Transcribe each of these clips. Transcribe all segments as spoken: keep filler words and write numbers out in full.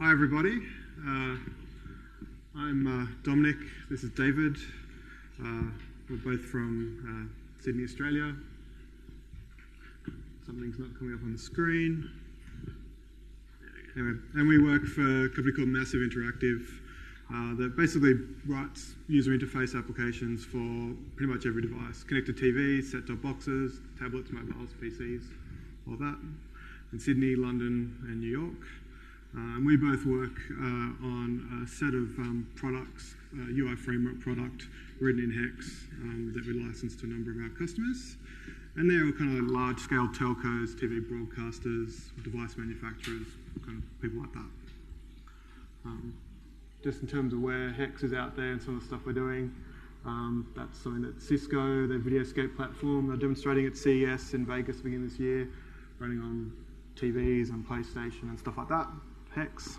Hi everybody, uh, I'm uh, Dominic, this is David, uh, we're both from uh, Sydney, Australia. Something's not coming up on the screen. Anyway, and we work for a company called Massive Interactive uh, that basically writes user interface applications for pretty much every device. Connected T Vs, set-top boxes, tablets, mobiles, P Cs, all that, in Sydney, London and New York. Uh, and we both work uh, on a set of um, products, uh, U I framework product written in Hex um, that we license to a number of our customers. And they're all kind of large-scale telcos, T V broadcasters, device manufacturers, kind of people like that. Um, just in terms of where Hex is out there and some of the stuff we're doing, um, that's something that Cisco, their Videoscape platform, they're demonstrating at C E S in Vegas at the beginning of this year, running on T Vs and PlayStation and stuff like that. Hex.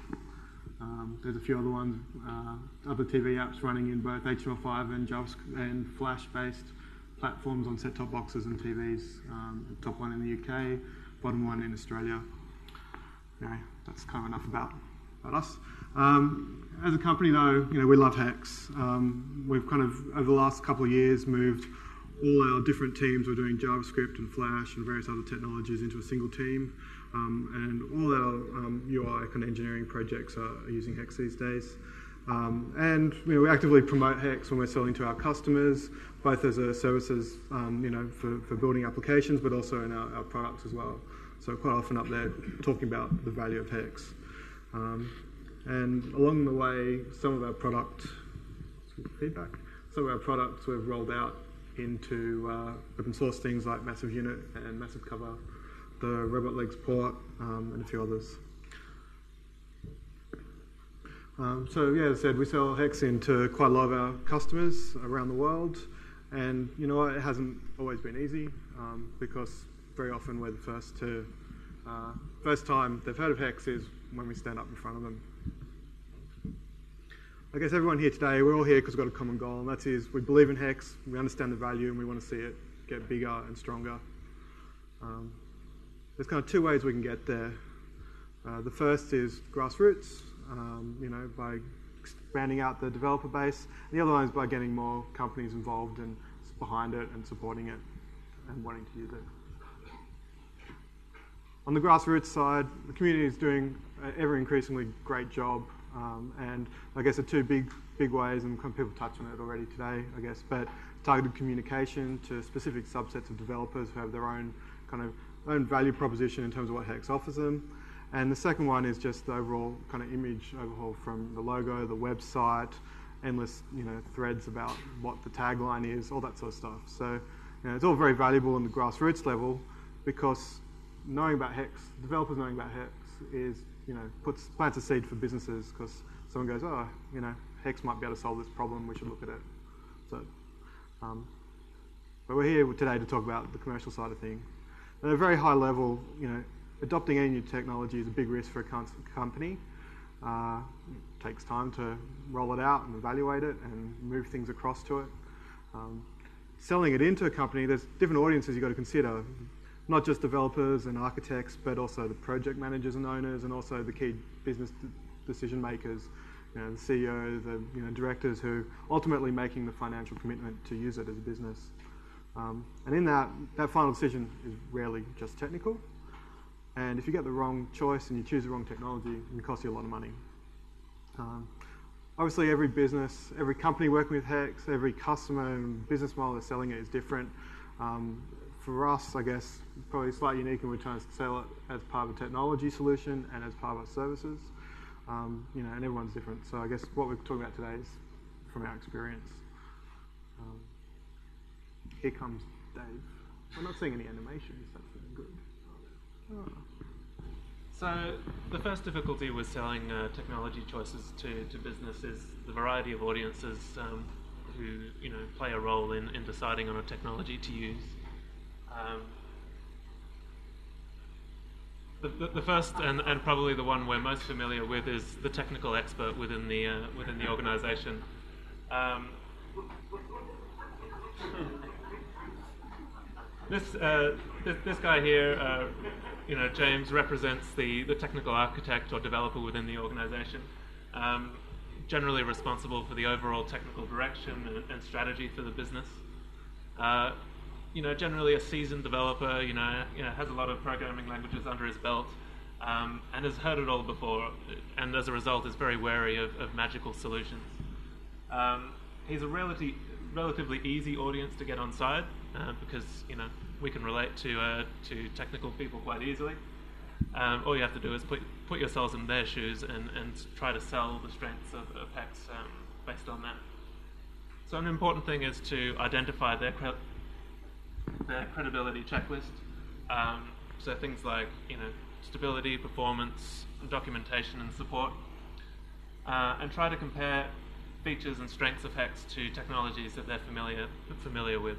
Um, there's a few other ones, uh, other T V apps running in both H T M L five and JavaScript and Flash-based platforms on set-top boxes and T Vs. Um, top one in the U K, bottom one in Australia. Anyway, that's kind of enough about about us. Um, as a company, though, you know we love Hex. Um, we've kind of over the last couple of years moved all our different teams. We're doing JavaScript and Flash and various other technologies into a single team. Um, and all our um, U I kind of engineering projects are using Hex these days. Um, and you know, we actively promote Hex when we're selling to our customers, both as a services um, you know, for, for building applications, but also in our, our products as well. So quite often up there talking about the value of Hex. Um, and along the way, some of our product feedback, some of our products we've rolled out into uh, open source things like MassiveUnit and MassiveCover, the Robot Legs port, um, and a few others. Um, so yeah, as I said, we sell Hex into quite a lot of our customers around the world, and you know it hasn't always been easy um, because very often we're the first to uh, first time they've heard of Hex is when we stand up in front of them. I guess everyone here today, we're all here because we've got a common goal, and that is we believe in Hex, we understand the value, and we want to see it get bigger and stronger. Um, There's kind of two ways we can get there. Uh, the first is grassroots, um, you know, by expanding out the developer base. And the other one is by getting more companies involved and behind it and supporting it and wanting to use it. On the grassroots side, the community is doing an ever increasingly great job, um, and I guess the two big big ways, and people touched on it already today, I guess, but targeted communication to specific subsets of developers who have their own kind of own value proposition in terms of what Hex offers them. And the second one is just the overall kind of image overhaul from the logo, the website, endless you know threads about what the tagline is, all that sort of stuff. So you know, it's all very valuable on the grassroots level because knowing about Hex, developers knowing about Hex is you know puts plants a seed for businesses because someone goes, oh, you know, Hex might be able to solve this problem. We should look at it. So, um, but we're here today to talk about the commercial side of things. At a very high level, you know, adopting any new technology is a big risk for a company. Uh, it takes time to roll it out and evaluate it and move things across to it. Um, selling it into a company, there's different audiences you've got to consider, not just developers and architects, but also the project managers and owners, and also the key business decision makers, you know, the C E O, the you know, directors who ultimately making the financial commitment to use it as a business. Um, and in that, that final decision is rarely just technical. And if you get the wrong choice and you choose the wrong technology, it can cost you a lot of money. Um, obviously, every business, every company working with Hex, every customer and business model that's selling it is different. Um, for us, I guess, probably slightly unique, and we're trying to sell it as part of a technology solution and as part of our services. Um, you know, and everyone's different. So I guess what we're talking about today is from our experience. Um, Here comes Dave. We're not seeing any animations, that's good. Oh. So the first difficulty with selling uh, technology choices to, to business is the variety of audiences um, who you know play a role in, in deciding on a technology to use. Um, the, the, the first and, and probably the one we're most familiar with is the technical expert within the, uh, within the organisation. Um, This, uh, this, this guy here, uh, you know, James represents the, the technical architect or developer within the organization, um, generally responsible for the overall technical direction and, and strategy for the business. Uh, you know, generally a seasoned developer, you know, you know, has a lot of programming languages under his belt, um, and has heard it all before, and as a result is very wary of, of magical solutions. Um, he's a relatively, relatively easy audience to get on side, uh, because, you know, we can relate to, uh, to technical people quite easily. Um, all you have to do is put, put yourselves in their shoes and, and try to sell the strengths of, of Hex um, based on that. So an important thing is to identify their, cre their credibility checklist. Um, so things like, you know, stability, performance, documentation and support. Uh, and try to compare features and strengths of Hex to technologies that they're familiar, familiar with.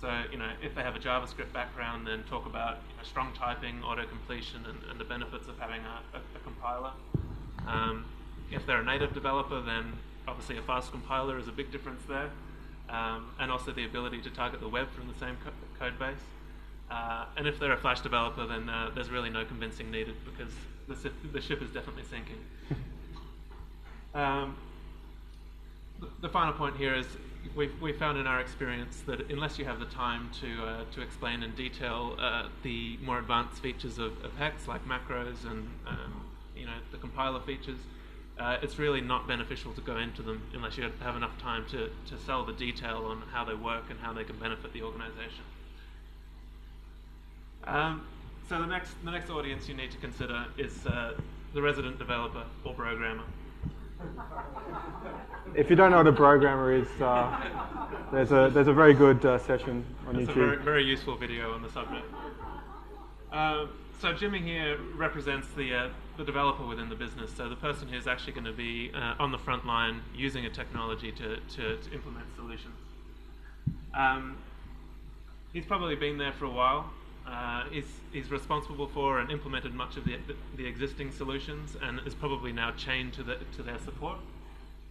So, you know, if they have a JavaScript background, then talk about, you know, strong typing, auto-completion, and, and the benefits of having a, a, a compiler. Um, if they're a native developer, then obviously a fast compiler is a big difference there. Um, and also the ability to target the web from the same co code base. Uh, and if they're a Flash developer, then uh, there's really no convincing needed, because the, si the ship is definitely sinking. um, th the final point here is, We've, we've found in our experience that unless you have the time to, uh, to explain in detail uh, the more advanced features of, of Hex, like macros and um, you know, the compiler features, uh, it's really not beneficial to go into them unless you have enough time to, to sell the detail on how they work and how they can benefit the organization. Um, so the next, the next audience you need to consider is uh, the resident developer or programmer. If you don't know what a programmer is, uh, there's a there's a very good uh, session on That's YouTube. It's a very, very useful video on the subject. Uh, so Jimmy here represents the uh, the developer within the business, so the person who's actually going to be uh, on the front line using a technology to to, to implement solutions. Um, he's probably been there for a while. Uh, he's, he's responsible for and implemented much of the, the existing solutions, and is probably now chained to, the, to their support.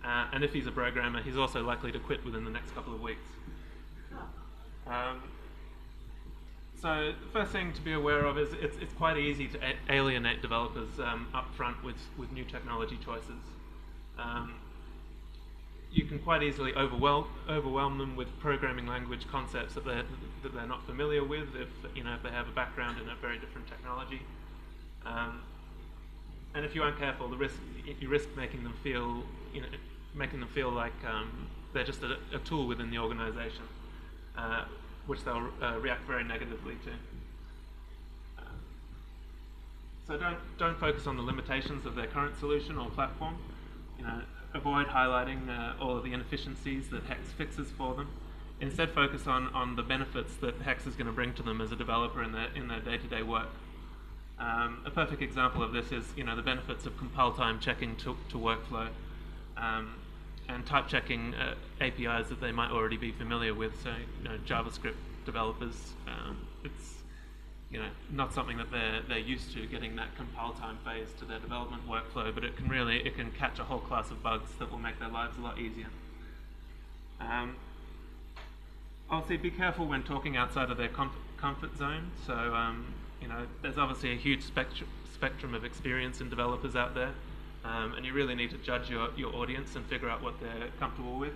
Uh, and if he's a programmer, he's also likely to quit within the next couple of weeks. Um, so the first thing to be aware of is it's, it's quite easy to a alienate developers um, up front with, with new technology choices. Um, you can quite easily overwhelm, overwhelm them with programming language concepts that they're, that they're not familiar with, if, you know, if they have a background in a very different technology. Um, and if you aren't careful, the risk, you risk making them feel, you know, making them feel like um, they're just a, a tool within the organization, uh, which they'll uh, react very negatively to. Uh, so don't, don't focus on the limitations of their current solution or platform. You know, avoid highlighting uh, all of the inefficiencies that Hex fixes for them. Instead, focus on, on the benefits that Hex is going to bring to them as a developer in their in their day-to-day work. Um, a perfect example of this is, you know, the benefits of compile time checking to, to workflow, um, and type checking uh, A P Is that they might already be familiar with. So, you know, JavaScript developers, um, it's, you know, not something that they're, they're used to, getting that compile time phase to their development workflow, but it can really, it can catch a whole class of bugs that will make their lives a lot easier. Um, obviously, be careful when talking outside of their comf comfort zone. So, um, you know, there's obviously a huge spectrum spectrum of experience in developers out there, um, and you really need to judge your, your audience and figure out what they're comfortable with.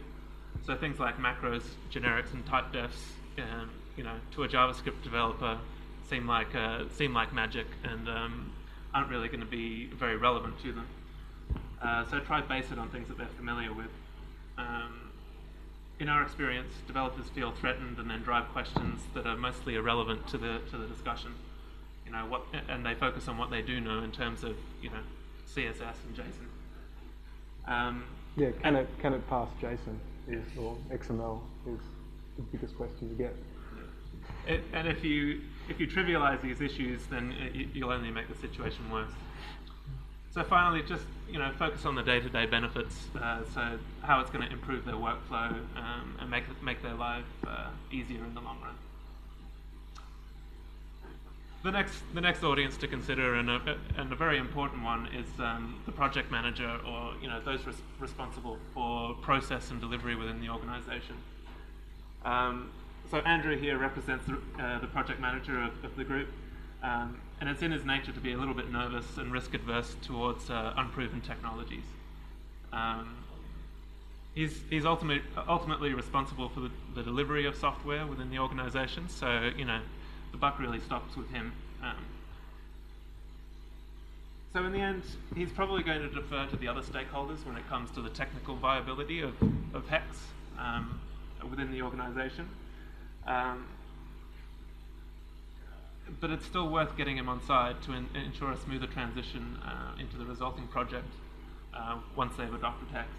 So things like macros, generics, and type defs, um, you know, to a JavaScript developer, seem like uh, seem like magic, and um, aren't really going to be very relevant to them. Uh, so try base it on things that they're familiar with. Um, in our experience, developers feel threatened and then drive questions that are mostly irrelevant to the to the discussion. You know what, and they focus on what they do know in terms of, you know, C S S and JSON. Um, yeah, can it can it pass JSON is, or X M L is the biggest question you get. It, and if you if you trivialize these issues, then it, you'll only make the situation worse. So finally, just, you know, focus on the day-to-day benefits. Uh, so how it's going to improve their workflow um, and make make their life uh, easier in the long run. The next the next audience to consider, and a and a very important one, is um, the project manager, or, you know, those res responsible for process and delivery within the organisation. Um, So Andrew here represents the, uh, the project manager of, of the group. Um, and it's in his nature to be a little bit nervous and risk adverse towards uh, unproven technologies. Um, he's he's ultimate, ultimately responsible for the, the delivery of software within the organization, so you know the buck really stops with him. Um, So in the end, he's probably going to defer to the other stakeholders when it comes to the technical viability of, of Hex um, within the organization. Um, but it's still worth getting him on side to in, ensure a smoother transition uh, into the resulting project uh, once they've adopted Hex.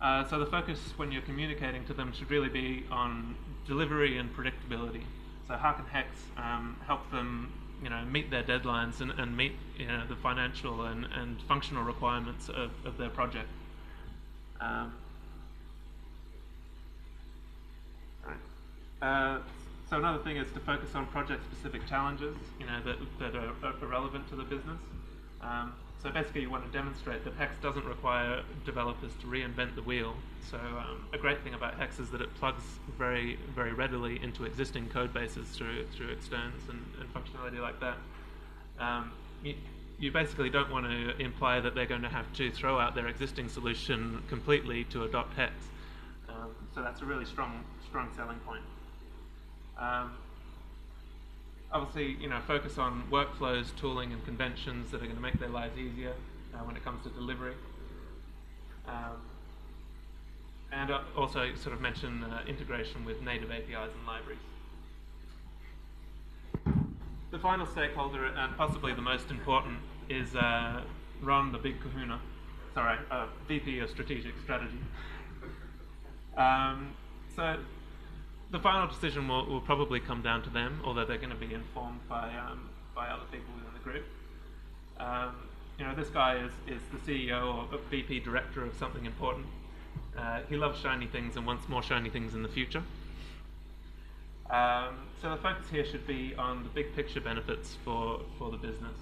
Uh, so the focus when you're communicating to them should really be on delivery and predictability. So how can Hex um, help them you know, meet their deadlines and, and meet you know, the financial and, and functional requirements of, of their project. Um, right. uh, so another thing is to focus on project-specific challenges, you know, that, that are, are relevant to the business. Um, so basically you want to demonstrate that Hex doesn't require developers to reinvent the wheel. So um, a great thing about Hex is that it plugs very, very readily into existing code bases through, through externs and, and functionality like that. Um, you, you basically don't want to imply that they're going to have to throw out their existing solution completely to adopt Hex. Um, so that's a really strong, strong selling point. Um, Obviously, you know, focus on workflows, tooling, and conventions that are going to make their lives easier uh, when it comes to delivery. Um, and uh, also sort of mention uh, integration with native A P Is and libraries. The final stakeholder, and possibly the most important, is uh, Ron, the big kahuna. Sorry, uh, V P of Strategic Strategy. Um, so. The final decision will, will probably come down to them, although they're going to be informed by um, by other people within the group. Um, you know, this guy is, is the C E O or a V P director of something important. Uh, he loves shiny things and wants more shiny things in the future. Um, so the focus here should be on the big picture benefits for, for the business.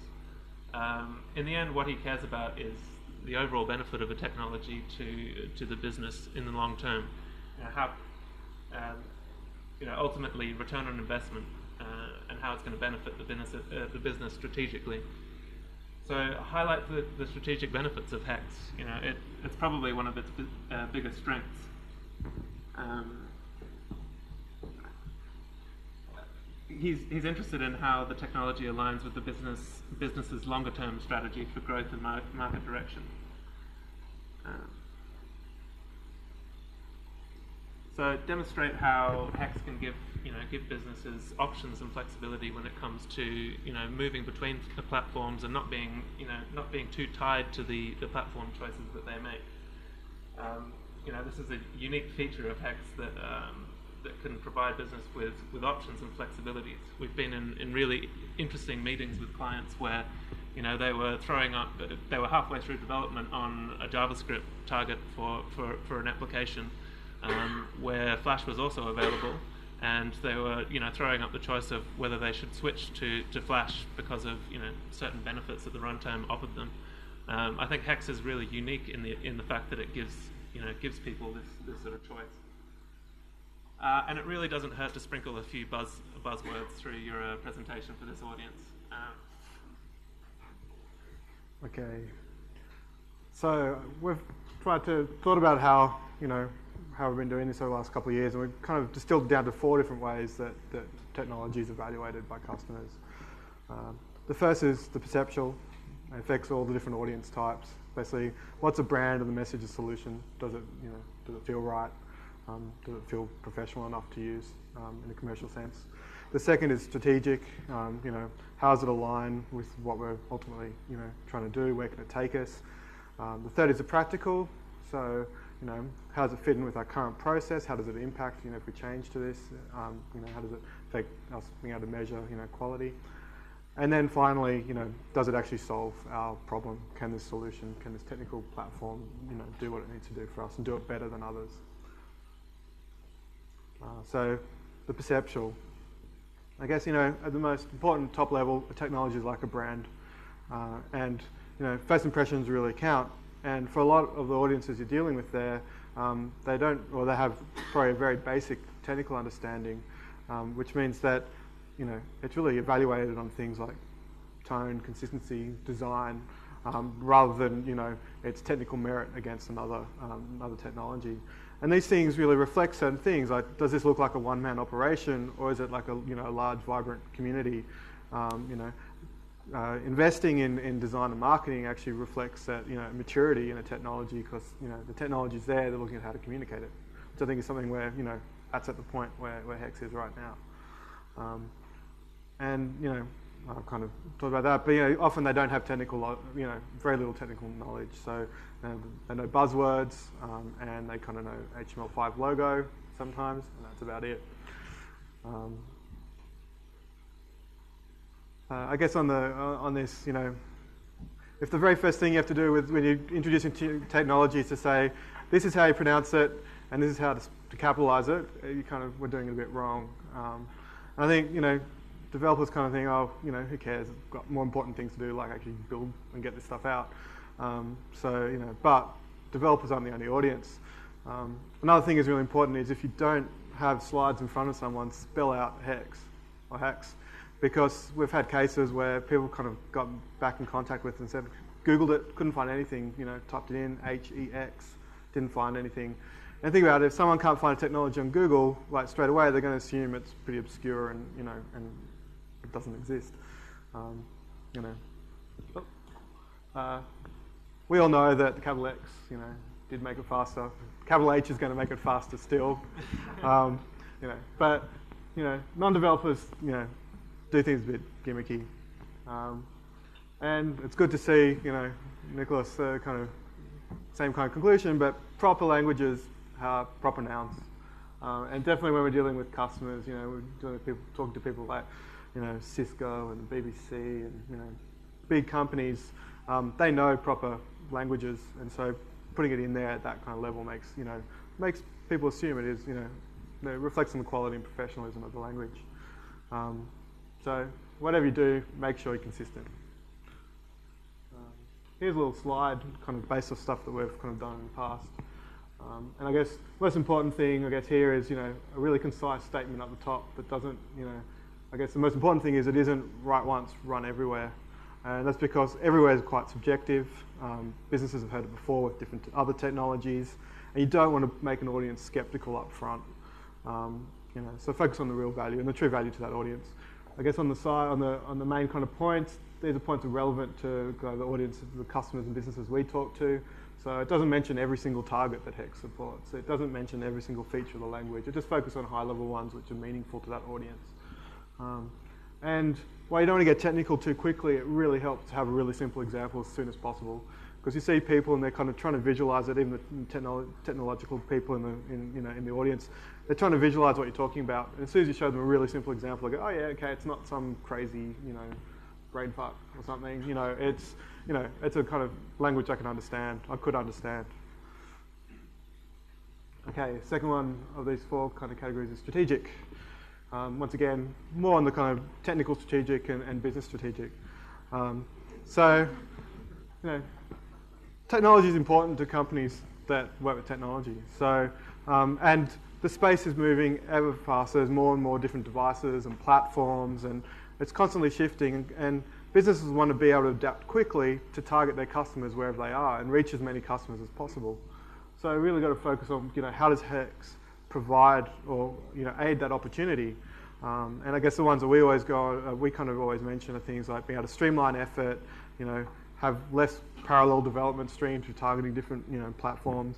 Um, in the end, what he cares about is the overall benefit of a technology to, to the business in the long term. You know, how, um, You know, ultimately return on investment uh, and how it's going to benefit the business, uh, the business strategically. So highlight the, the strategic benefits of Hex. You know, it, it's probably one of its uh, biggest strengths. Um, he's he's interested in how the technology aligns with the business business's longer term strategy for growth and mar market direction. Um, So demonstrate how Hex can give, you know, give businesses options and flexibility when it comes to, you know, moving between the platforms and not being, you know, not being too tied to the, the platform choices that they make. Um, you know, this is a unique feature of Hex that um, that can provide business with with options and flexibilities. We've been in, in really interesting meetings with clients where, you know, they were throwing up, they were halfway through development on a JavaScript target for for, for an application. Um, where Flash was also available, and they were, you know, throwing up the choice of whether they should switch to, to Flash because of, you know, certain benefits that the runtime offered them. Um, I think Hex is really unique in the in the fact that it gives, you know, gives people this this sort of choice. Uh, and it really doesn't hurt to sprinkle a few buzz buzzwords through your uh, presentation for this audience. Um. Okay. So we've tried to thought about how, you know, how we've been doing this over the last couple of years, and we've kind of distilled down to four different ways that, that technology is evaluated by customers. Um, the first is the perceptual. It affects all the different audience types. Basically, what's a brand and the message of solution? Does it, you know, does it feel right? Um, does it feel professional enough to use um, in a commercial sense? The second is strategic. Um, you know, how does it align with what we're ultimately, you know, trying to do? Where can it take us? Um, the third is the practical. So, you know, how does it fit in with our current process? How does it impact, you know, if we change to this? Um, you know, how does it affect us being able to measure, you know, quality? And then finally, you know, does it actually solve our problem? Can this solution, can this technical platform, you know, do what it needs to do for us and do it better than others? Uh, so, the perceptual. I guess, you know, at the most important top level, a technology is like a brand. Uh, and, you know, first impressions really count. And for a lot of the audiences you're dealing with there, um, they don't, or they have probably a very basic technical understanding, um, which means that you know, it's really evaluated on things like tone, consistency, design, um, rather than, you know, its technical merit against another um, another technology. And these things really reflect certain things, like does this look like a one-man operation, or is it like a, you know, a large, vibrant community? Um, you know, uh, investing in, in design and marketing actually reflects that, you know, maturity in a technology, because, you know, the technology's there, they're looking at how to communicate it, which I think is something where, you know, that's at the point where, where Hex is right now. Um, and, you know, I've kind of talked about that, but, you know, often they don't have technical, you know, very little technical knowledge. So you know, they know buzzwords, um, and they kind of know H T M L five logo sometimes, and that's about it. Um, uh, I guess on the uh, on this, you know, if the very first thing you have to do with when you're introducing t technology is to say, this is how you pronounce it, and this is how to, to capitalize it, you kind of were doing it a bit wrong. Um, I think, you know, developers kind of think, oh, you know, who cares? I've got more important things to do, like actually build and get this stuff out. Um, so, you know, but developers aren't the only audience. Um, another thing is really important is if you don't have slides in front of someone, spell out Hex or Hex, because we've had cases where people kind of got back in contact with it and said, Googled it, couldn't find anything, you know, typed it in, H E X, didn't find anything. And think about it, if someone can't find a technology on Google, like straight away, they're going to assume it's pretty obscure and, you know, and it doesn't exist. Um, you know, uh, we all know that the capital X, you know, did make it faster. Capital H is going to make it faster still. Um, you know, but you know, non-developers, you know, do things a bit gimmicky, um, and it's good to see, you know, Nicholas uh, kind of same kind of conclusion, but proper languages. Uh, proper nouns, uh, and definitely when we're dealing with customers, you know, we're dealing with people, talking to people like, you know, Cisco and the B B C and, you know, big companies. Um, they know proper languages, and so putting it in there at that kind of level makes, you know, makes people assume it is, you know, it reflects on the quality and professionalism of the language. Um, so whatever you do, make sure you're consistent. Um, here's a little slide, kind of based off stuff that we've kind of done in the past. Um, and I guess the most important thing, I guess, here is, you know, a really concise statement up the top that doesn't, you know, I guess the most important thing is it isn't write once, run everywhere. And that's because everywhere is quite subjective. Um, businesses have heard it before with different other technologies. And you don't want to make an audience skeptical up front. Um, you know, so focus on the real value and the true value to that audience. I guess on the side, on the, on the main kind of points, these are points that are relevant to uh, the audience, the customers and businesses we talk to. So it doesn't mention every single target that Hex supports. It doesn't mention every single feature of the language. It just focuses on high-level ones which are meaningful to that audience. Um, and while you don't want to get technical too quickly, it really helps to have a really simple example as soon as possible. Because you see people and they're kind of trying to visualize it, even the technolo technological people in the, in, you know, in the audience, they're trying to visualize what you're talking about. And as soon as you show them a really simple example, they go, oh yeah, okay, it's not some crazy, you know, brain fuck or something. You know, it's, you know, it's a kind of language I can understand, I could understand. Okay, second one of these four kind of categories is strategic. Um, once again, more on the kind of technical strategic and, and business strategic. Um, so, you know, technology is important to companies that work with technology. So, um, and the space is moving ever faster. There's more and more different devices and platforms, and it's constantly shifting, and, and businesses want to be able to adapt quickly to target their customers wherever they are and reach as many customers as possible. So we really got to focus on, you know, how does Hex provide or, you know, aid that opportunity? Um, and I guess the ones that we always go, uh, we kind of always mention are things like being able to streamline effort, you know, have less parallel development streams through targeting different, you know, platforms.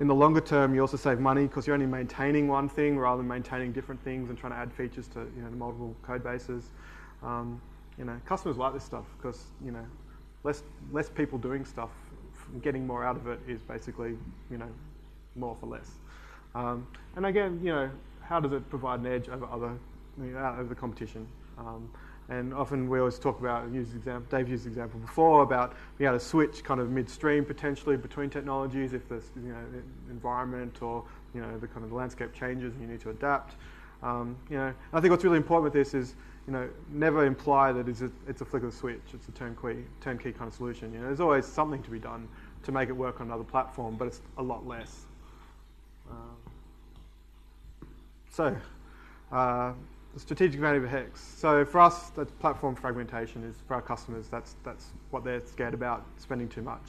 In the longer term, you also save money because you're only maintaining one thing rather than maintaining different things and trying to add features to, you know, multiple code bases. Um, you know, customers like this stuff because, you know, less less people doing stuff, getting more out of it is basically, you know, more for less. Um, and again, you know, how does it provide an edge over other, you know, over the competition? Um, and often we always talk about, use example, Dave used the example before about being able to switch kind of midstream potentially between technologies if the, you know, environment or, you know, the kind of landscape changes and you need to adapt. Um, you know, I think what's really important with this is, you know, never imply that it's a, it's a flick of the switch, it's a turnkey, turnkey kind of solution. You know, there's always something to be done to make it work on another platform, but it's a lot less. Um, so, uh, the strategic value of Hex. So for us, that's platform fragmentation. Is for our customers, that's that's what they're scared about, spending too much,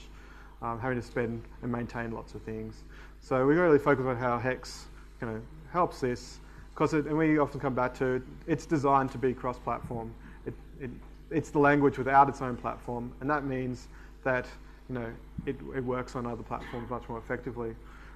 um, having to spend and maintain lots of things. So we really focus on how Hex kind of helps this, because and we often come back to it's designed to be cross-platform. It, it it's the language without its own platform, and that means that you know it it works on other platforms much more effectively.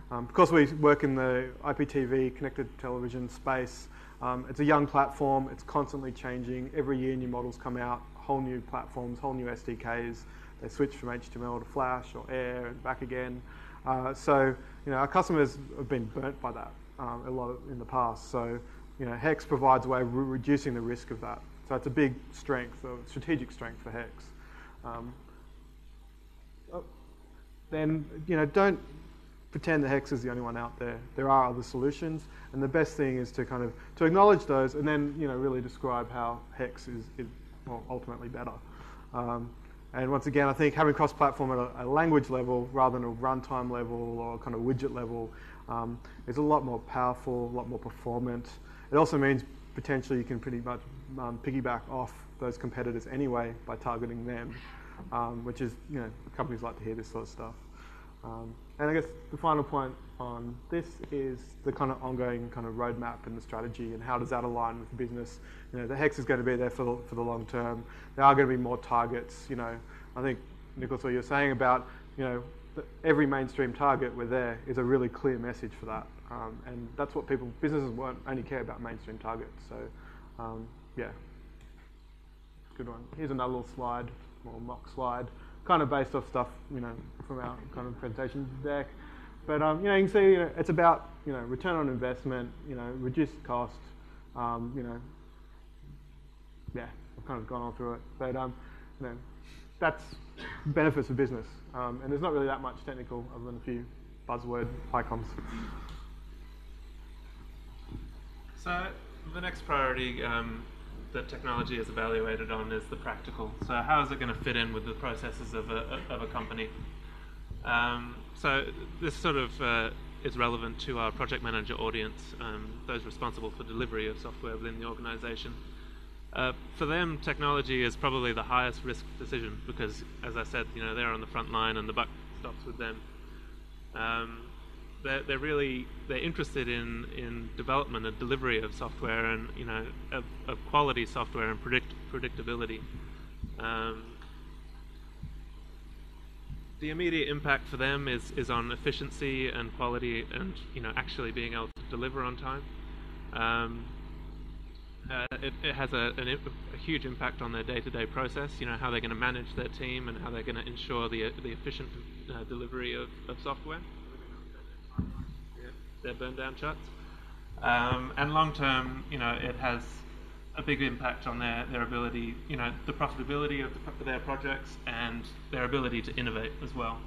Um, because we work in the I P T V, connected television space, um, it's a young platform, it's constantly changing. Every year new models come out, whole new platforms, whole new S D Ks. They switch from H T M L to Flash or Air and back again. Uh, so, you know, our customers have been burnt by that um, a lot in the past. So, you know, Hex provides a way of re reducing the risk of that. So it's a big strength, a strategic strength for Hex. Um, oh, then, you know, don't... pretend that Hex is the only one out there. There are other solutions, and the best thing is to kind of to acknowledge those, and then you know really describe how Hex is, is well, ultimately better. Um, and once again, I think having cross-platform at a, a language level rather than a runtime level or kind of widget level um, is a lot more powerful, a lot more performant. It also means potentially you can pretty much um, piggyback off those competitors anyway by targeting them, um, which is you know companies like to hear this sort of stuff. Um, and I guess the final point on this is the kind of ongoing kind of roadmap and the strategy and how does that align with the business. You know, the Hex is going to be there for the, for the long term. There are going to be more targets. You know, I think, Nicholas, what you were saying about, you know, every mainstream target we're there is a really clear message for that. Um, and that's what people, businesses won't only care about mainstream targets. So, um, yeah, good one. Here's another little slide, more mock slide. Kind of based off stuff, you know, from our kind of presentation deck, but um, you know, you can see you know, it's about you know return on investment, you know, reduced cost, um, you know, yeah, I've kind of gone on through it, but um, you know, that's benefits of business, um, and there's not really that much technical other than a few buzzword icons. So the next priority. Um that technology is evaluated on is the practical. So how is it going to fit in with the processes of a, of a company? Um, so this sort of uh, is relevant to our project manager audience, um, those responsible for delivery of software within the organization. Uh, for them, technology is probably the highest risk decision because, as I said, you know, they're on the front line and the buck stops with them. Um, They're, they're really they're interested in in development and delivery of software and you know of, of quality software and predict predictability. Um, the immediate impact for them is is on efficiency and quality and you know actually being able to deliver on time. Um, uh, it, it has a, an, a huge impact on their day-to-day process. You know how they're going to manage their team and how they're going to ensure the the efficient uh, delivery of, of software. Their burn down charts, um, and long term, you know, it has a big impact on their their ability, you know, the profitability of the, their projects and their ability to innovate as well.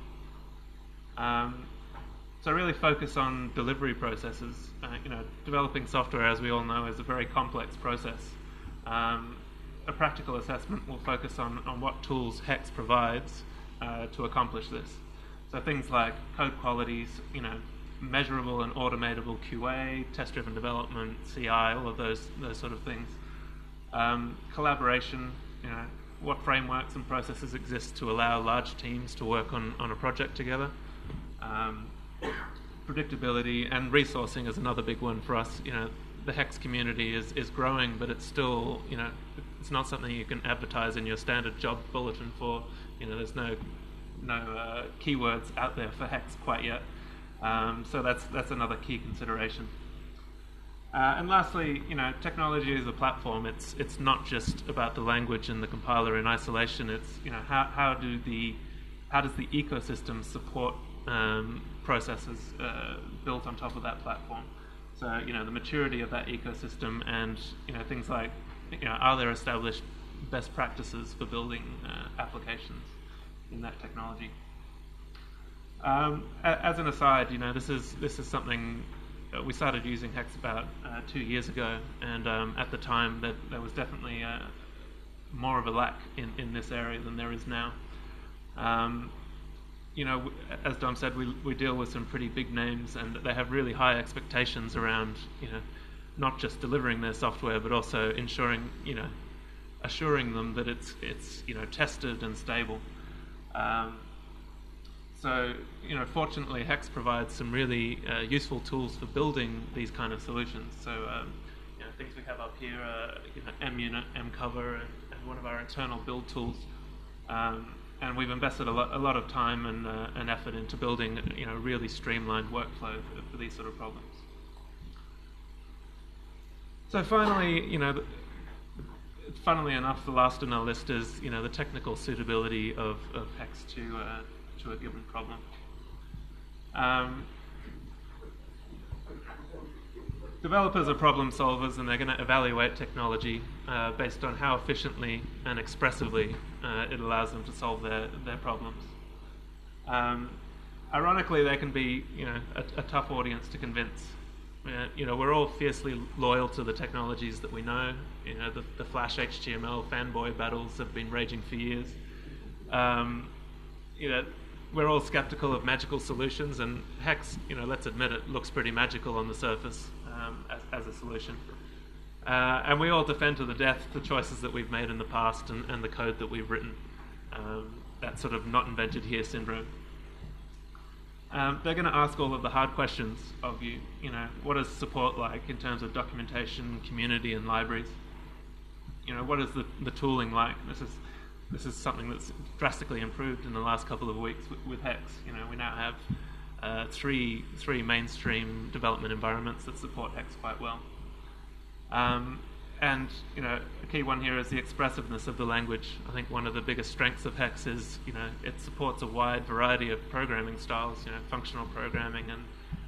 Um, so really focus on delivery processes. Uh, you know, developing software, as we all know, is a very complex process. Um, a practical assessment will focus on on what tools Hex provides uh, to accomplish this. So things like code qualities, you know. Measurable and automatable Q A, test-driven development, C I, all of those those sort of things. Um, collaboration, you know, what frameworks and processes exist to allow large teams to work on on a project together. Um, predictability and resourcing is another big one for us. You know, the Hex community is is growing, but it's still, you know, it's not something you can advertise in your standard job bulletin for. You know, there's no no uh, keywords out there for Hex quite yet. Um, so that's that's another key consideration. Uh, and lastly, you know, technology is a platform. It's it's not just about the language and the compiler in isolation. It's you know how how do the how does the ecosystem support um, processes uh, built on top of that platform? So you know the maturity of that ecosystem and you know things like you know are there established best practices for building uh, applications in that technology? Um, as an aside, you know, this is this is something that we started using Hex about uh, two years ago, and um, at the time that there was definitely uh, more of a lack in, in this area than there is now. Um, you know, as Dom said, we we deal with some pretty big names, and they have really high expectations around you know not just delivering their software, but also ensuring, you know, assuring them that it's it's you know tested and stable. Um, so you know, fortunately, Hex provides some really uh, useful tools for building these kind of solutions. So um, you know, things we have up here, are, you know, MUnit, MCover, and, and one of our internal build tools. Um, and we've invested a lot, a lot of time and, uh, and effort into building, you know, really streamlined workflow for, for these sort of problems. So finally, you know, funnily enough, the last in our list is, you know, the technical suitability of, of Hex to uh, to a given problem. Um, developers are problem solvers, and they're going to evaluate technology uh, based on how efficiently and expressively uh, it allows them to solve their their problems. Um, ironically, they can be, you know, a, a tough audience to convince. Uh, you know, we're all fiercely loyal to the technologies that we know. You know, the, the Flash H T M L fanboy battles have been raging for years. Um, you know, we're all skeptical of magical solutions, and Hex, you know, let's admit it, looks pretty magical on the surface um, as, as a solution. Uh, and we all defend to the death the choices that we've made in the past and, and the code that we've written. Um, that sort of not invented here syndrome. Um, they're going to ask all of the hard questions of you. You know, what is support like in terms of documentation, community, and libraries? You know, what is the, the tooling like? This is this is something that's drastically improved in the last couple of weeks with, with Hex. You know, we now have uh, three three mainstream development environments that support Hex quite well. Um, and you know, a key one here is the expressiveness of the language. I think one of the biggest strengths of Hex is, you know, it supports a wide variety of programming styles, you know, functional programming and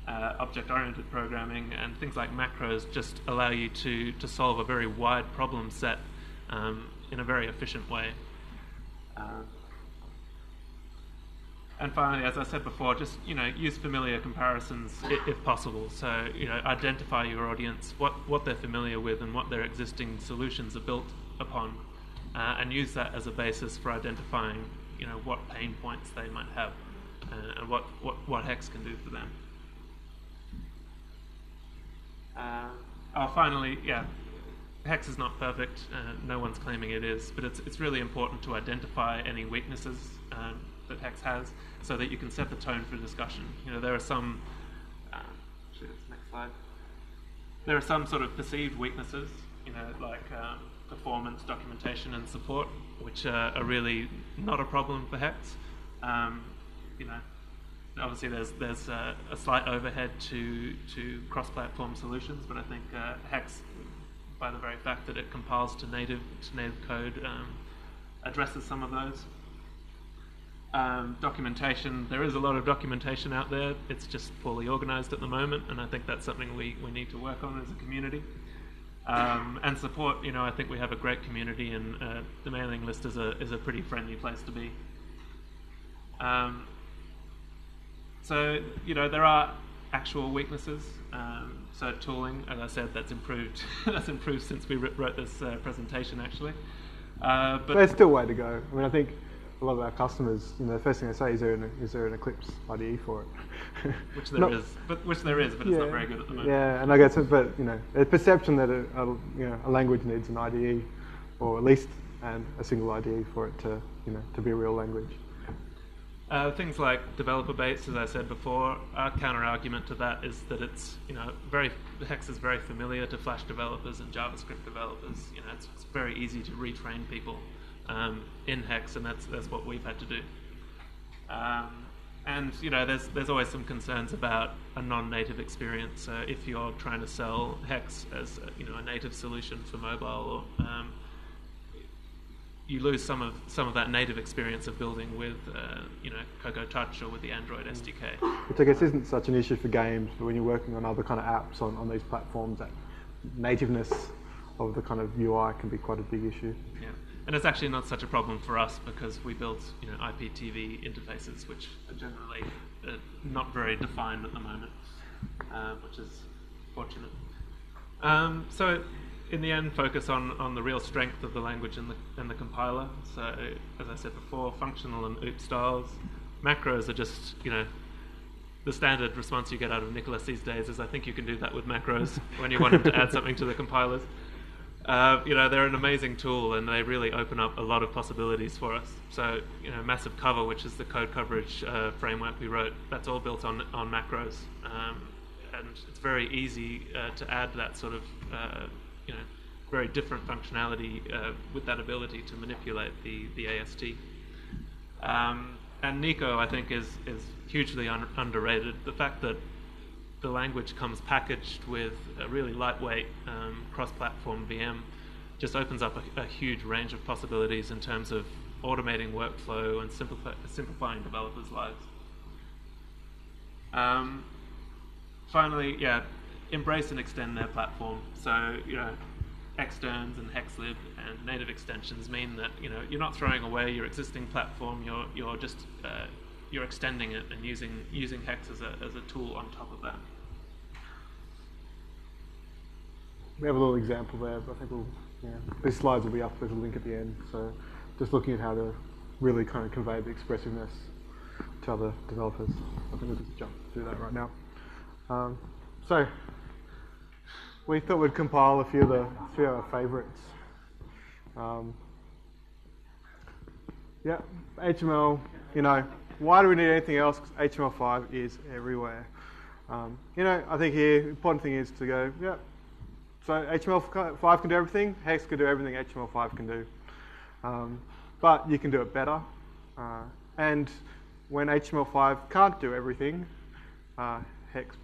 uh, object-oriented programming, and things like macros just allow you to, to solve a very wide problem set um, in a very efficient way. Uh, and finally, as I said before, just, you know, use familiar comparisons if possible. So, you know, identify your audience, what, what they're familiar with and what their existing solutions are built upon, uh, and use that as a basis for identifying, you know, what pain points they might have uh, and what, what, what Hex can do for them. Uh, oh, finally, yeah, Hex is not perfect. Uh, no one's claiming it is, but it's, it's really important to identify any weaknesses um, that Hex has, so that you can set the tone for discussion. You know, there are some. Uh, actually, that's the next slide. There are some sort of perceived weaknesses, you know, like um, performance, documentation, and support, which uh, are really not a problem for Hex. Um, you know, obviously there's there's uh, a slight overhead to to cross-platform solutions, but I think uh, Hex, by the very fact that it compiles to native to native code, um, addresses some of those. Um, documentation. There is a lot of documentation out there. It's just poorly organized at the moment, and I think that's something we, we need to work on as a community. Um, and support, you know, I think we have a great community, and uh, the mailing list is a, is a pretty friendly place to be. Um, so, you know, there are actual weaknesses. Um, so tooling, as I said, that's improved. that's improved since we wrote this uh, presentation, actually. Uh, but there's still a way to go. I mean, I think a lot of our customers, you know, the first thing they say is there an, is there an Eclipse I D E for it? Which there not, is, but which there is, but yeah, it's not very good at the moment. Yeah, and I guess, but you know, the perception that a, a you know a language needs an I D E, or at least and a single I D E for it to you know to be a real language. Uh, things like developer base, as I said before, our counter argument to that is that it's you know very Hex is very familiar to Flash developers and JavaScript developers. You know, it's, it's very easy to retrain people Um, in Hex, and that's that's what we've had to do. Um, and you know, there's there's always some concerns about a non-native experience. So if you're trying to sell Hex as a, you know a native solution for mobile, or, um, you lose some of some of that native experience of building with uh, you know Cocoa Touch or with the Android S D K. Which I guess isn't such an issue for games, but when you're working on other kind of apps on on these platforms, that nativeness of the kind of U I can be quite a big issue. Yeah. And it's actually not such a problem for us because we built, you know, I P T V interfaces, which are generally uh, not very defined at the moment, uh, which is fortunate. Um, so, in the end, focus on on the real strength of the language and the and the compiler. So, as I said before, functional and O O P styles, macros are just, you know, the standard response you get out of Nicholas these days is, I think you can do that with macros when you want him to add something to the compilers. Uh, you know, they're an amazing tool, and they really open up a lot of possibilities for us. So, you know, MassiveCover, which is the code coverage uh, framework we wrote, that's all built on, on macros. Um, and it's very easy uh, to add that sort of, uh, you know, very different functionality uh, with that ability to manipulate the, the A S T. Um, and Neko, I think, is, is hugely un underrated. The fact that the language comes packaged with a really lightweight um, cross-platform V M just opens up a, a huge range of possibilities in terms of automating workflow and simplifi simplifying developers' lives. Um, finally, yeah, embrace and extend their platform. So, you know, externs and HexLib and native extensions mean that, you know, you're not throwing away your existing platform. You're you're just uh, you're extending it and using using Hex as a as a tool on top of that. We have a little example there, but I think we'll, yeah, these slides will be up. There's a link at the end. So just looking at how to really kind of convey the expressiveness to other developers. I think we'll just jump through that right now. Um, so we thought we'd compile a few of the few of our favorites. Um, yeah, H T M L, you know, why do we need anything else? Because H T M L five is everywhere. Um, you know, I think here, the important thing is to go, yeah, so H T M L five can do everything, Hex can do everything H T M L five can do. Um, but you can do it better. Uh, and when H T M L five can't do everything, uh, Hex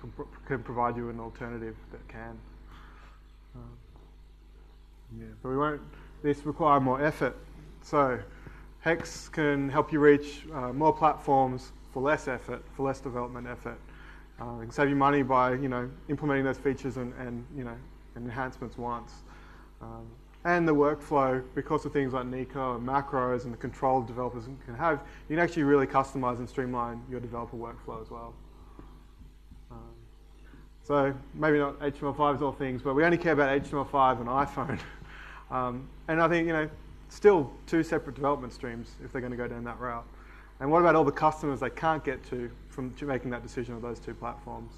can provide you an alternative that can. Um, yeah, but we won't, this require more effort. So Hex can help you reach uh, more platforms for less effort, for less development effort. Uh, it can save you money by, you know, implementing those features and, and you know, and enhancements once. Um, and the workflow, because of things like Neko and macros and the control developers can have, you can actually really customize and streamline your developer workflow as well. Um, so maybe not H T M L five's all things, but we only care about H T M L five and iPhone. um, and I think, you know, still two separate development streams if they're going to go down that route. And what about all the customers they can't get to from making that decision of those two platforms?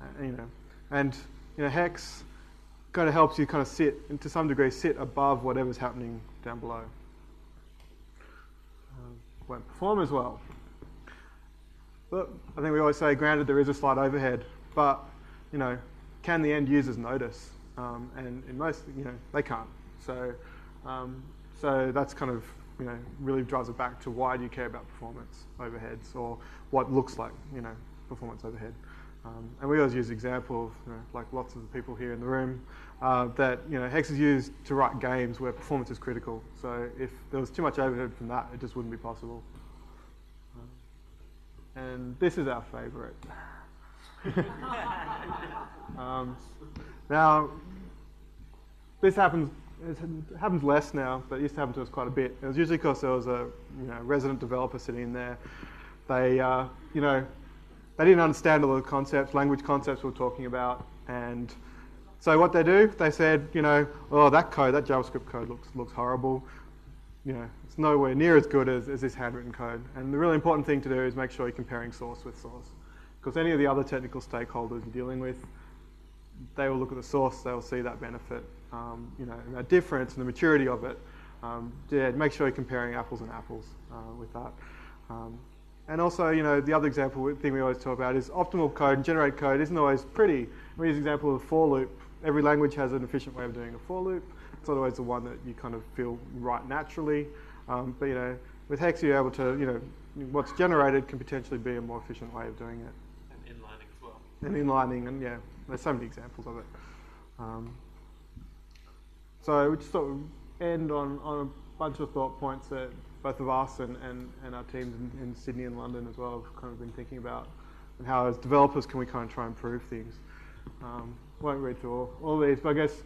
Uh, you know, and you know, Hex kind of helps you kind of sit, and to some degree, sit above whatever's happening down below. Um, won't perform as well. But I think we always say, granted, there is a slight overhead, but you know, can the end users notice? Um, and in most, you know, they can't. So. Um, So that's kind of, you know, really drives it back to why do you care about performance overheads or what looks like, you know, performance overhead. Um, and we always use the example of, you know, like lots of the people here in the room, uh, that, you know, Hex is used to write games where performance is critical. So if there was too much overhead from that, it just wouldn't be possible. Uh, and this is our favorite. um, now, this happens. It happens less now, but it used to happen to us quite a bit. It was usually because there was a, you know, resident developer sitting in there. They, uh, you know, they didn't understand all the concepts, language concepts we were talking about, and so what they do, they said, you know, oh, that code, that JavaScript code looks looks horrible. You know, it's nowhere near as good as, as this handwritten code. And the really important thing to do is make sure you're comparing source with source, because any of the other technical stakeholders you're dealing with, they will look at the source, they will see that benefit. Um, you know, and that difference and the maturity of it. Um, yeah, make sure you're comparing apples and apples uh, with that. Um, and also, you know, the other example thing we always talk about is optimal code and generate code isn't always pretty. We use the example of a for loop. Every language has an efficient way of doing a for loop. It's not always the one that you kind of feel right naturally. Um, but, you know, with Hex, you're able to, you know, what's generated can potentially be a more efficient way of doing it. And inlining as well. And inlining, and yeah, there's so many examples of it. Um, So we just thought we'd end on, on a bunch of thought points that both of us and, and, and our teams in, in Sydney and London as well have kind of been thinking about, and how as developers can we kind of try and improve things. Um, won't read through all, all these, but I guess,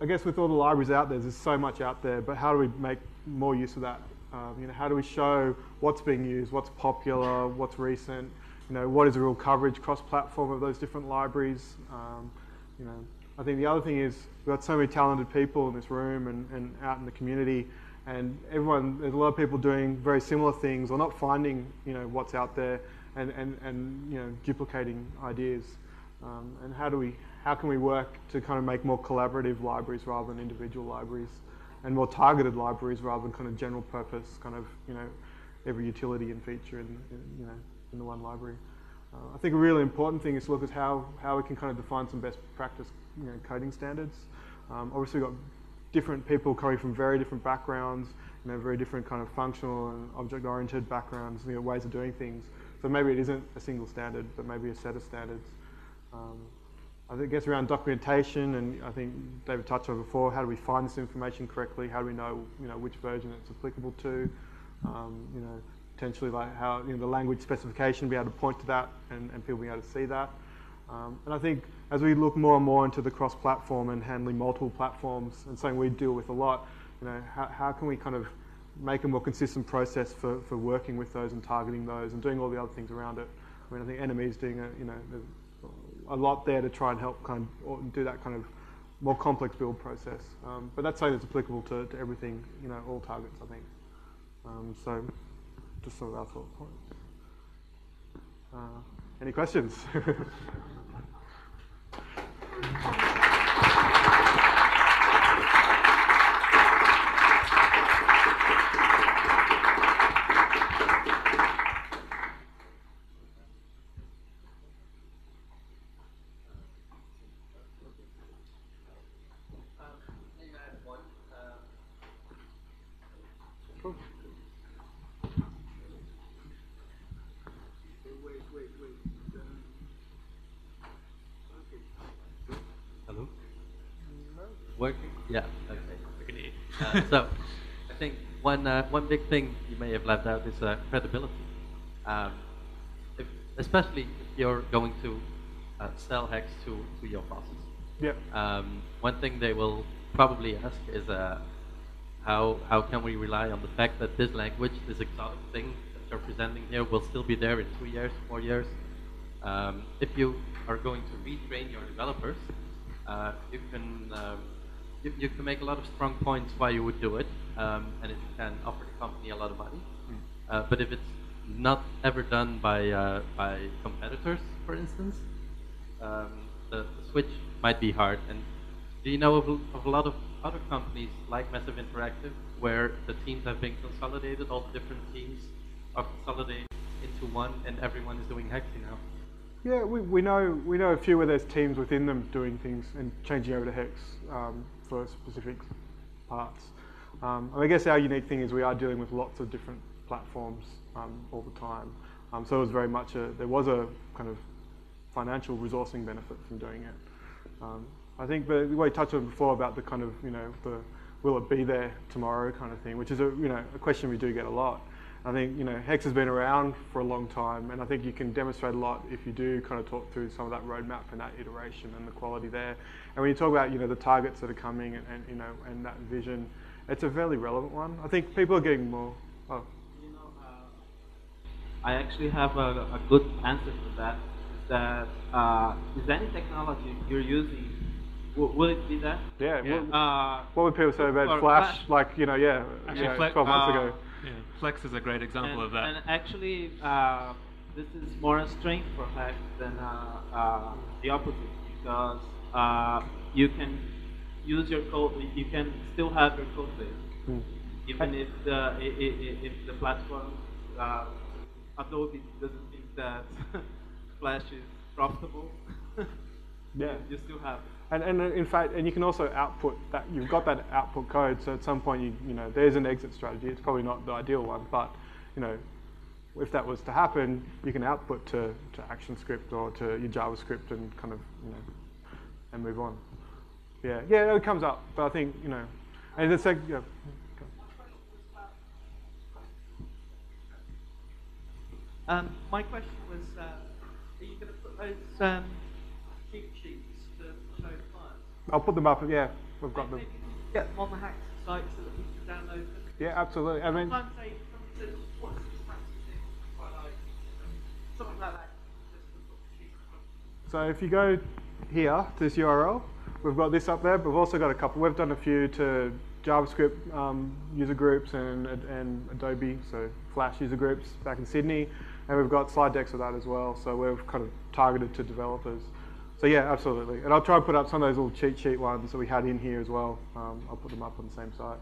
I guess with all the libraries out there, there's so much out there, but how do we make more use of that? Um, you know, how do we show what's being used, what's popular, what's recent, you know, what is the real coverage cross-platform of those different libraries, um, you know. I think the other thing is we've got so many talented people in this room and, and out in the community, and everyone, there's a lot of people doing very similar things or not finding, you know, what's out there, and, and, and you know, duplicating ideas. Um, and how do we, how can we work to kind of make more collaborative libraries rather than individual libraries, and more targeted libraries rather than kind of general purpose, kind of, you know, every utility and feature in, in you know, in the one library. Uh, I think a really important thing is to look at how, how we can kind of define some best practice, you know, coding standards. Um, obviously we've got different people coming from very different backgrounds, you know, very different kind of functional and object-oriented backgrounds, you know, ways of doing things. So maybe it isn't a single standard, but maybe a set of standards. Um, I think it gets around documentation, and I think David touched on before, how do we find this information correctly? How do we know, you know, which version it's applicable to? Um, you know, potentially like how, you know, the language specification, be able to point to that and, and people be able to see that. Um, and I think as we look more and more into the cross-platform and handling multiple platforms, and something we deal with a lot, you know, how, how can we kind of make a more consistent process for, for working with those and targeting those and doing all the other things around it? I mean, I think N M E is doing a, you know, a lot there to try and help kind of do that kind of more complex build process. Um, but that's something that's applicable to, to everything, you know, all targets, I think. Um, so, just sort of our thought point. Uh, any questions? So, I think one uh, one big thing you may have left out is uh, credibility. Um, if, especially if you're going to uh, sell Hex to, to your bosses. Yeah. Um, one thing they will probably ask is, uh, how how can we rely on the fact that this language, this exotic thing that you're presenting here, will still be there in two years, four years? Um, if you are going to retrain your developers, uh, you can. Um, You, you can make a lot of strong points why you would do it, um, and it can offer the company a lot of money. Mm. Uh, but if it's not ever done by uh, by competitors, for instance, um, the, the switch might be hard. And do you know of, of a lot of other companies like Massive Interactive where the teams have been consolidated, all the different teams are consolidated into one, and everyone is doing Hexing now? Yeah, we, we know we know a few where there's teams within them doing things and changing over to Hex um, for specific parts. Um, and I guess our unique thing is we are dealing with lots of different platforms um, all the time. Um, so it was very much a, there was a kind of financial resourcing benefit from doing it. Um, I think the way you touched on before about the kind of, you know, the will it be there tomorrow kind of thing, which is a, you know, a question we do get a lot. I think, you know, Hex has been around for a long time, and I think you can demonstrate a lot if you do kind of talk through some of that roadmap and that iteration and the quality there. And when you talk about, you know, the targets that are coming and, and you know, and that vision, it's a fairly relevant one. I think people are getting more. Oh. You know, uh, I actually have a, a good answer to that. That uh, is any technology you're using, w will it be that? Yeah. yeah. What, uh, what would people say about Flash? Flash? Like, you know, yeah, actually, you know, twelve months uh, ago. Yeah, Flex is a great example and, of that. And actually, uh, this is more a strength for Hex than uh, uh, the opposite, because uh, you can use your code, you can still have your code base, mm. even if the if, if the platform uh, Adobe doesn't think that Flash is profitable. Yeah, you still have. And, and in fact, and you can also output that, you've got that output code, so at some point, you, you know, there's an exit strategy. It's probably not the ideal one, but, you know, if that was to happen, you can output to, to ActionScript or to your JavaScript and kind of, you know, and move on. Yeah, yeah, it comes up, but I think, you know, and it's like, yeah. Um, my question was, uh, are you going to put those um, cheat sheets? I'll put them up, yeah, we've got them. Get them on the Hex site so that we can download them. Yeah, absolutely. I mean, sometimes they come to what's this quite like, something like that. So if you go here to this U R L, we've got this up there, but we've also got a couple. We've done a few to JavaScript um, user groups and, and Adobe, so Flash user groups back in Sydney, and we've got slide decks of that as well, so we're kind of targeted to developers. So yeah, absolutely. And I'll try and put up some of those little cheat sheet ones that we had in here as well. Um, I'll put them up on the same site.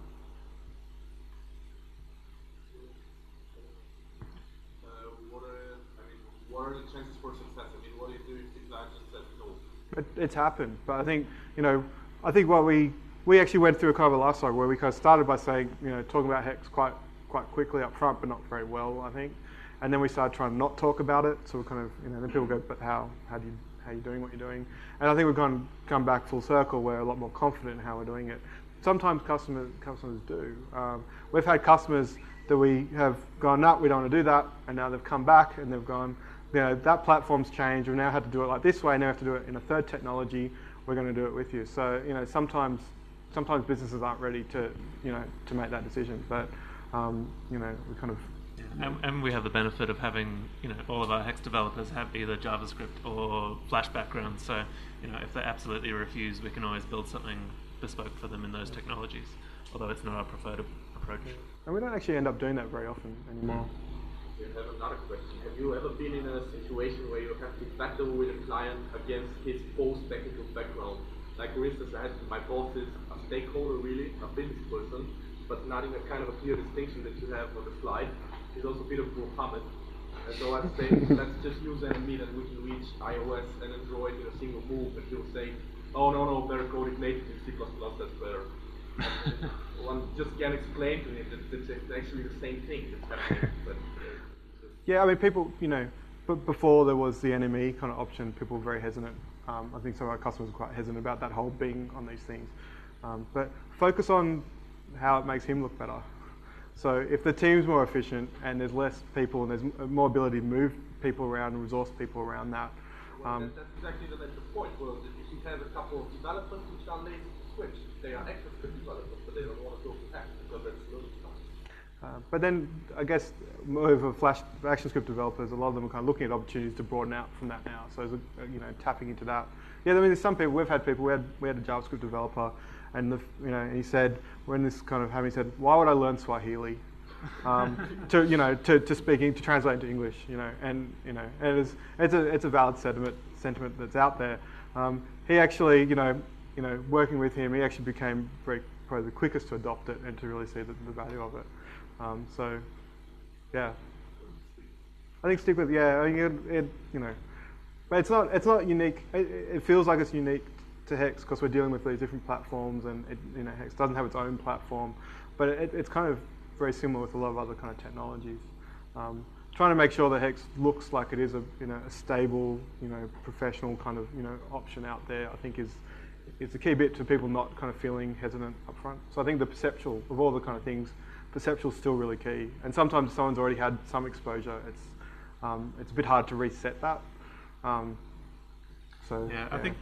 Uh, what, are, I mean, what are the chances for success? I mean, what do you do if these lines are successful? It's happened, but I think, you know, I think what we, we actually went through a kind of a life cycle where we kind of started by saying, you know, talking about Hex quite, quite quickly up front, but not very well, I think. And then we started trying to not talk about it, so we're kind of, you know, then people go, but how, how do you, how you're doing what you're doing. And I think we've gone come back full circle where we're a lot more confident in how we're doing it. Sometimes customers customers do. Um, we've had customers that we have gone, no, we don't want to do that, and now they've come back and they've gone, you know, that platform's changed, we've now had to do it like this way, now we have to do it in a third technology, we're going to do it with you. So, you know, sometimes sometimes businesses aren't ready to, you know, to make that decision, but, um, you know, we kind of... And, and we have the benefit of having, you know, all of our Hex developers have either JavaScript or Flash backgrounds. So, you know, if they absolutely refuse, we can always build something bespoke for them in those technologies. Although it's not our preferred approach. And we don't actually end up doing that very often anymore. We have another question. Have you ever been in a situation where you have to battle with a client against his post-technical background? Like, for instance, I had my boss is a stakeholder, really, a business person, but not in a kind of a clear distinction that you have on the slide. He's also a bit of Mohammed. And so I'd say, let's just use N M E and we can reach iOS and Android in a single move. And he'll say, oh, no, no, better code it native in C plus plus, that's better. One just can't explain to him that it's actually the same thing that's happening. But, uh, yeah, I mean, people, you know, but before there was the N M E kind of option, people were very hesitant. Um, I think some of our customers were quite hesitant about that whole being on these things. Um, but focus on how it makes him look better. So if the team's more efficient and there's less people and there's more ability to move people around and resource people around that. Well, um, that's exactly the, the point. Well, if you have a couple of developers which are lazy to switch, they are ActionScript developers, but they don't want to go to Hex because that's really tough. Uh, but then I guess over Flash ActionScript developers, a lot of them are kind of looking at opportunities to broaden out from that now. So, you know, tapping into that. Yeah, I mean, there's some people, we've had people, we had, we had a JavaScript developer. And the, you know, he said, we're in this kind of having said, why would I learn Swahili um, to, you know, to, to speaking, to translate into English, you know, and, you know, and it's, it's a, it's a valid sentiment, sentiment that's out there. Um, he actually, you know, you know, working with him, he actually became very, probably the quickest to adopt it and to really see the, the value of it. Um, so, yeah, I think stick with, yeah, I think it, it, you know, but it's not, it's not unique. It, it feels like it's unique to Hex because we're dealing with these different platforms, and it, you know, Hex doesn't have its own platform, but it, it's kind of very similar with a lot of other kind of technologies. Um, trying to make sure that Hex looks like it is a, you know, a stable, you know, professional kind of, you know, option out there. I think is is the key bit to people not kind of feeling hesitant up front. So I think the perceptual of all the kind of things, perceptual is still really key. And sometimes someone's already had some exposure. It's um, it's a bit hard to reset that. Um, so yeah, yeah. I think.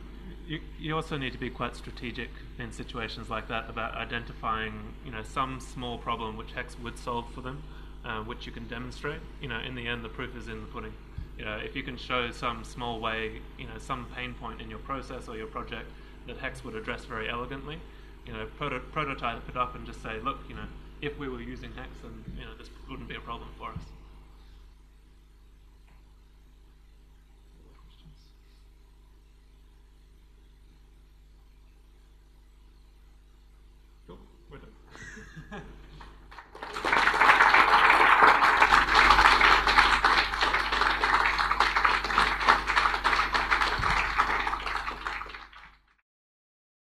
You, you also need to be quite strategic in situations like that about identifying, you know, some small problem which Hex would solve for them, uh, which you can demonstrate. You know, in the end, the proof is in the pudding. You know, if you can show some small way, you know, some pain point in your process or your project that Hex would address very elegantly, you know, proto prototype it up and just say, look, you know, if we were using Hex, then, you know, this wouldn't be a problem for us.